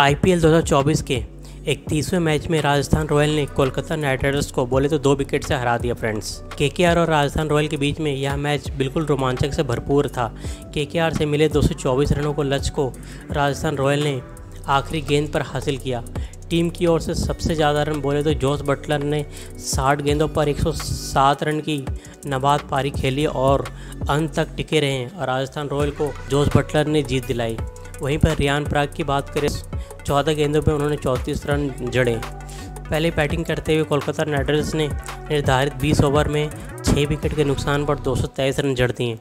IPL 2024 के 31वें match में Rajasthan royal ने कोलकाता नाइट राइडर्स को बोले तो 2 विकेट से हरा दिया फ्रेंड्स। KKR और राजस्थान रॉयल के बीच में यह मैच बिल्कुल रोमांचक से भरपूर था। KKR से मिले 224 रनों को लक्ष्य को राजस्थान रॉयल ने आखिरी गेंद पर हासिल किया। टीम की ओर से सबसे ज़्यादा रन बोले तो जोस बटलर ने 60 गेंदों पर 107 रन की नाबाद पारी खेली और अंत तक टिके रहे और राजस्थान रॉयल को जोस बटलर ने जीत दिलाई। वहीं पर रियान पराग की बात करें 14 गेंदों पर उन्होंने 34 रन जड़े। पहले बैटिंग करते हुए कोलकाता नाइट राइडर्स ने निर्धारित 20 ओवर में 6 विकेट के नुकसान पर 223 रन जड़ दिए।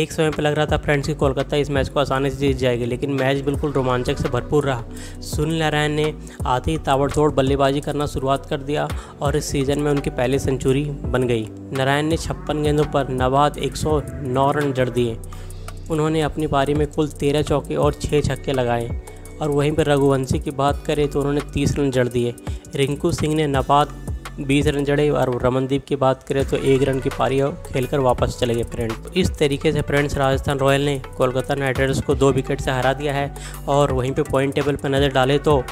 एक समय पर लग रहा था फ्रेंड्स कि कोलकाता इस मैच को आसानी से जीत जाएगी, लेकिन मैच बिल्कुल रोमांचक से भरपूर रहा। सुनील नारायण ने आते ही ताबड़तोड़ बल्लेबाजी करना शुरुआत कर दिया और इस सीज़न में उनकी पहली सेंचुरी बन गई। नारायण ने 56 गेंदों पर नाबाद 109 रन जड़ दिए। उन्होंने अपनी पारी में कुल 13 चौके और 6 छक्के लगाए। और वहीं पर रघुवंशी की बात करें तो उन्होंने 30 रन जड़ दिए। रिंकू सिंह ने नाबाद 20 रन जड़े और रमनदीप की बात करें तो 1 रन की पारी खेलकर वापस चले गए फ्रेंड्स। इस तरीके से फ्रेंड्स राजस्थान रॉयल ने कोलकाता नाइट राइडर्स को 2 विकेट से हरा दिया है। और वहीं पे पॉइंट टेबल पर नज़र डालें तो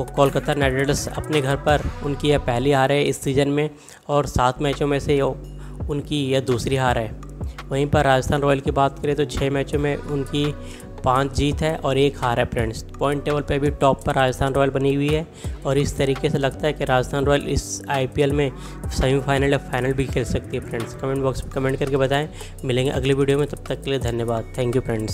कोलकाता नाइट राइडर्स अपने घर पर उनकी यह पहली हार है इस सीज़न में और 7 मैचों में से उनकी यह दूसरी हार है। वहीं पर राजस्थान रॉयल की बात करें तो 6 मैचों में उनकी 5 जीत है और 1 हार है फ्रेंड्स। पॉइंट टेबल पे भी टॉप पर राजस्थान रॉयल बनी हुई है और इस तरीके से लगता है कि राजस्थान रॉयल इस IPL में सेमीफाइनल या फाइनल भी खेल सकती है फ्रेंड्स। कमेंट बॉक्स में कमेंट करके बताएं। मिलेंगे अगली वीडियो में, तब तक के लिए धन्यवाद। Thank you friends.